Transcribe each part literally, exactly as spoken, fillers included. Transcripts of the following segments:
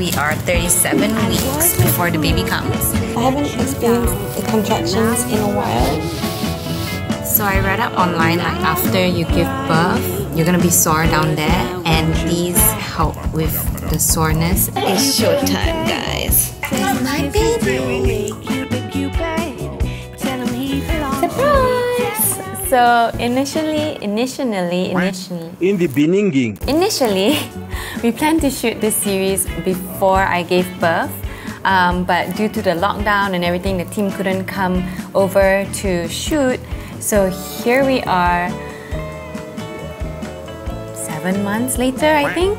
we are thirty-seven weeks before the baby comes. I haven't experienced the contractions in a while. So I read up online, like after you give birth, you're gonna be sore down there, and these help with the soreness. It's showtime, guys. There's my baby. So initially, initially, initially, in the beginning, initially, we planned to shoot this series before I gave birth, um, but due to the lockdown and everything, the team couldn't come over to shoot. So here we are, seven months later, I think.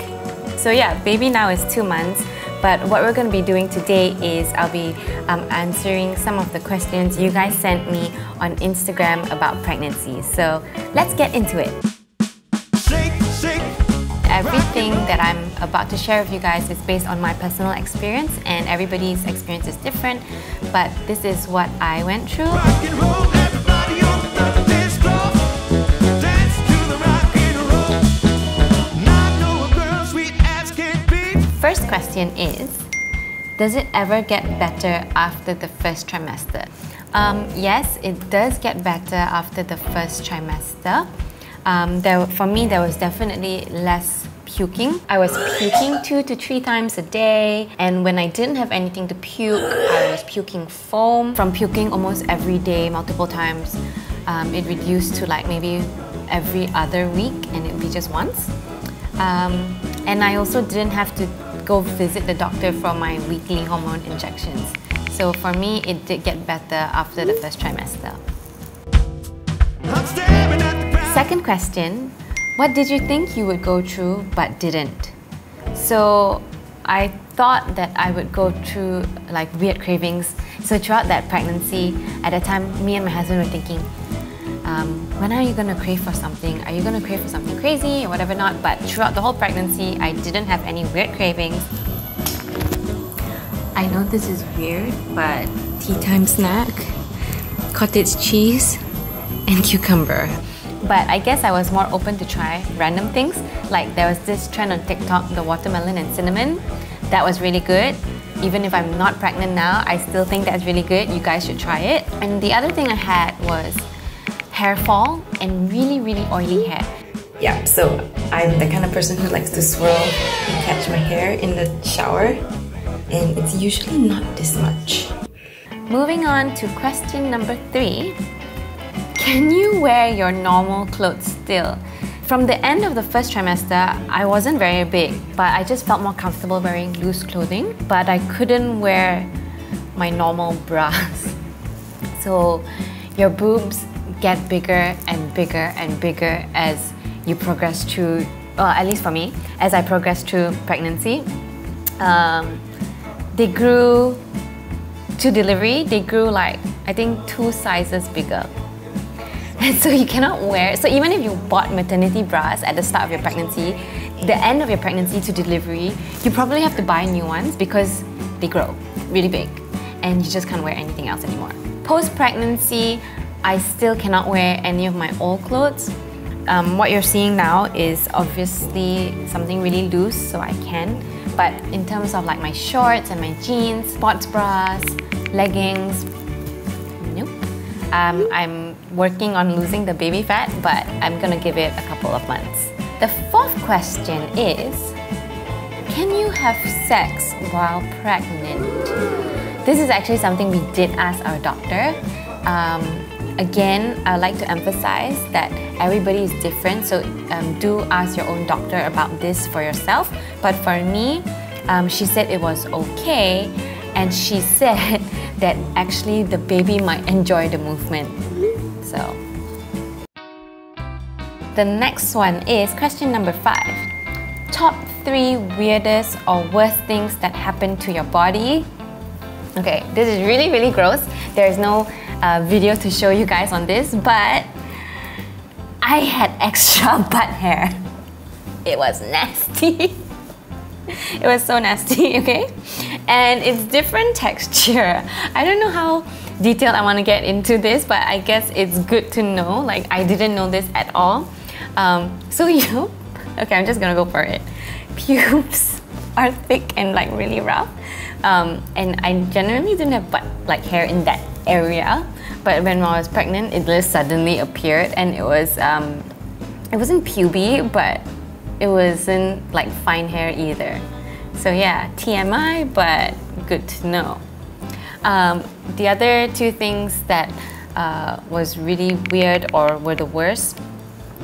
So yeah, baby now is two months. But what we're going to be doing today is I'll be um, answering some of the questions you guys sent me on Instagram about pregnancy. So let's get into it. Everything that I'm about to share with you guys is based on my personal experience, and everybody's experience is different, but this is what I went through. First question is, does it ever get better after the first trimester? Um, yes, it does get better after the first trimester. Um, there, for me, there was definitely less puking. I was puking two to three times a day, and when I didn't have anything to puke, I was puking foam. From puking almost every day, multiple times, um, it reduced to like maybe every other week, and it would be just once. Um, and I also didn't have to go visit the doctor for my weekly hormone injections. So for me, it did get better after the first trimester. Second question, what did you think you would go through but didn't? So I thought that I would go through like weird cravings. So throughout that pregnancy, at that time, me and my husband were thinking, Um, when are you going to crave for something? Are you going to crave for something crazy or whatever not? But throughout the whole pregnancy, I didn't have any weird cravings. I know this is weird, but tea time snack, cottage cheese, and cucumber. But I guess I was more open to try random things. Like there was this trend on TikTok, the watermelon and cinnamon. That was really good. Even if I'm not pregnant now, I still think that's really good. You guys should try it. And the other thing I had was hair fall and really, really oily hair. Yeah, so I'm the kind of person who likes to swirl and catch my hair in the shower, and it's usually not this much. Moving on to question number three. Can you wear your normal clothes still? From the end of the first trimester, I wasn't very big, but I just felt more comfortable wearing loose clothing, but I couldn't wear my normal bras. So your boobs get bigger and bigger and bigger as you progress through, or at least for me, as I progressed through pregnancy. Um, they grew to delivery, they grew like, I think two sizes bigger. And so you cannot wear, so even if you bought maternity bras at the start of your pregnancy, the end of your pregnancy to delivery, you probably have to buy new ones because they grow really big and you just can't wear anything else anymore. Post-pregnancy, I still cannot wear any of my old clothes. Um, what you're seeing now is obviously something really loose, so I can. But in terms of like my shorts and my jeans, sports bras, leggings, nope. Um, I'm working on losing the baby fat, but I'm gonna give it a couple of months. The fourth question is, can you have sex while pregnant? This is actually something we did ask our doctor. Um, Again, I would like to emphasize that everybody is different, so um, do ask your own doctor about this for yourself. But for me, um, she said it was okay, and she said that actually the baby might enjoy the movement. So, the next one is question number five. Top three weirdest or worst things that happen to your body? Okay, this is really, really gross. There is no Uh, video to show you guys on this, but I had extra butt hair. It was nasty. It was so nasty, okay? And it's different texture. I don't know how detailed I want to get into this, but I guess it's good to know. Like, I didn't know this at all. Um, so, you know, okay, I'm just gonna go for it. Pubes. are thick and like really rough, um, and I generally didn't have butt, like hair in that area. But when I was pregnant, it just suddenly appeared, and it was um, it wasn't pubic, but it wasn't like fine hair either. So yeah, T M I, but good to know. Um, the other two things that uh, was really weird or were the worst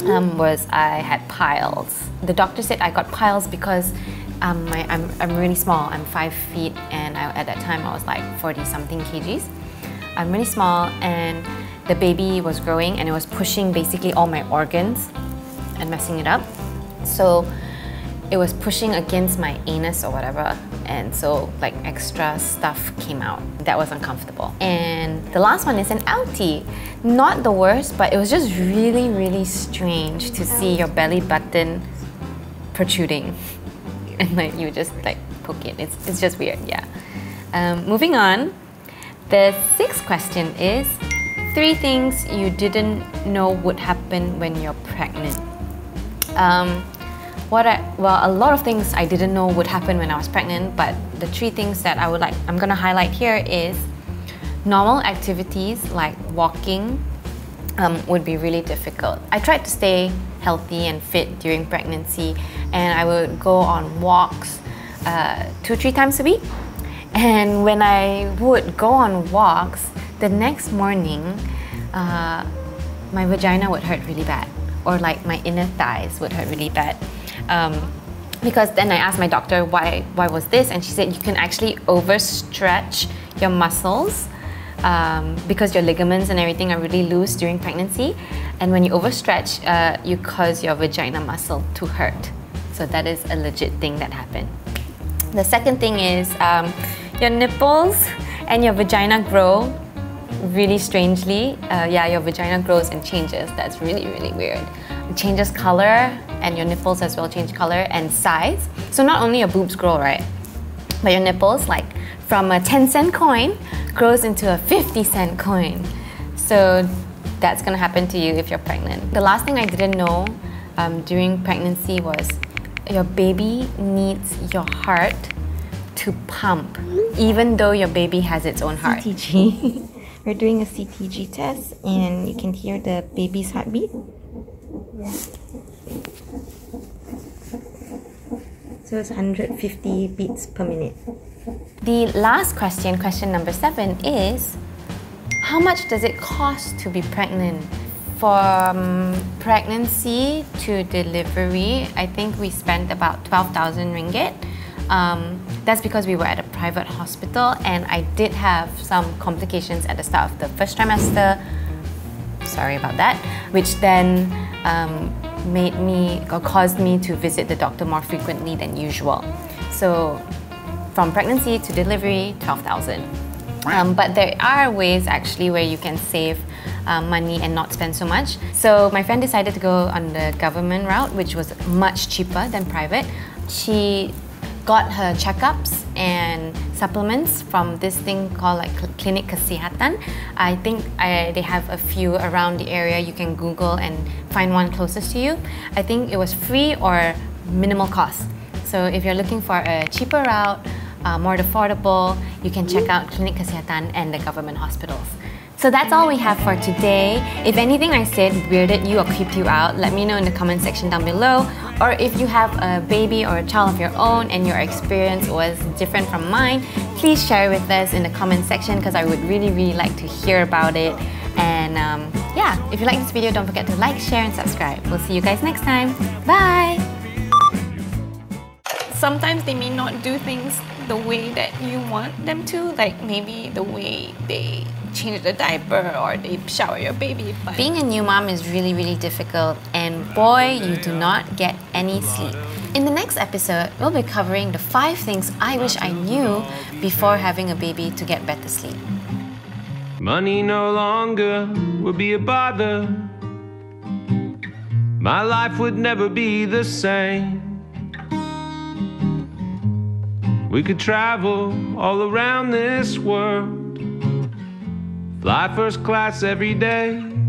um, was I had piles. The doctor said I got piles because um, my, I'm, I'm really small. I'm five feet and I, at that time I was like forty something kilograms. I'm really small and the baby was growing and it was pushing basically all my organs and messing it up. So it was pushing against my anus or whatever, and so like extra stuff came out. That was uncomfortable. And the last one is an outie. Not the worst, but it was just really, really strange to see your belly button protruding. And like you just like poke it. It's, it's just weird, yeah. Um, moving on, the sixth question is, three things you didn't know would happen when you're pregnant. Um, What I, well, a lot of things I didn't know would happen when I was pregnant, but the three things that I would like, I'm gonna highlight here is normal activities like walking um, would be really difficult. I tried to stay healthy and fit during pregnancy, and I would go on walks uh, two, three times a week. And when I would go on walks, the next morning, uh, my vagina would hurt really bad, or like my inner thighs would hurt really bad. Um, because then I asked my doctor why, why was this, and she said you can actually overstretch your muscles um, because your ligaments and everything are really loose during pregnancy, and when you overstretch, uh, you cause your vagina muscle to hurt. So that is a legit thing that happened. The second thing is um, your nipples and your vagina grow really strangely. Uh, yeah, your vagina grows and changes. That's really, really weird. It changes color, and your nipples as well change color and size. So not only your boobs grow, right? But your nipples, like from a ten cent coin, grows into a fifty cent coin. So that's gonna happen to you if you're pregnant. The last thing I didn't know um, during pregnancy was your baby needs your heart to pump, even though your baby has its own heart. C T G. We're doing a C T G test, and you can hear the baby's heartbeat. Yeah. So it's one hundred fifty beats per minute. The last question, question number seven, is how much does it cost to be pregnant? From pregnancy to delivery, I think we spent about twelve thousand ringgit. Um, that's because we were at a private hospital, and I did have some complications at the start of the first trimester. Sorry about that. Which then um, made me or caused me to visit the doctor more frequently than usual. So from pregnancy to delivery, twelve thousand. Um, but there are ways actually where you can save uh, money and not spend so much. So my friend decided to go on the government route, which was much cheaper than private. She got her checkups and supplements from this thing called like Klinik Kesihatan. I think I, they have a few around the area. You can Google and find one closest to you. I think it was free or minimal cost. So if you're looking for a cheaper route, uh, more affordable, you can check out Klinik Kesihatan and the government hospitals. So that's all we have for today. If anything I said weirded you or creeped you out, let me know in the comment section down below. Or if you have a baby or a child of your own and your experience was different from mine, please share with us in the comment section because I would really, really like to hear about it. And um, yeah, if you like this video, don't forget to like, share, and subscribe. We'll see you guys next time. Bye! Sometimes they may not do things the way that you want them to, like maybe the way they change the diaper or they shower your baby. But being a new mom is really, really difficult, and boy, you do not get any sleep. In the next episode, we'll be covering the five things I wish I knew before having a baby to get better sleep. Money no longer would be a bother. My life would never be the same. We could travel all around this world, fly first class every day.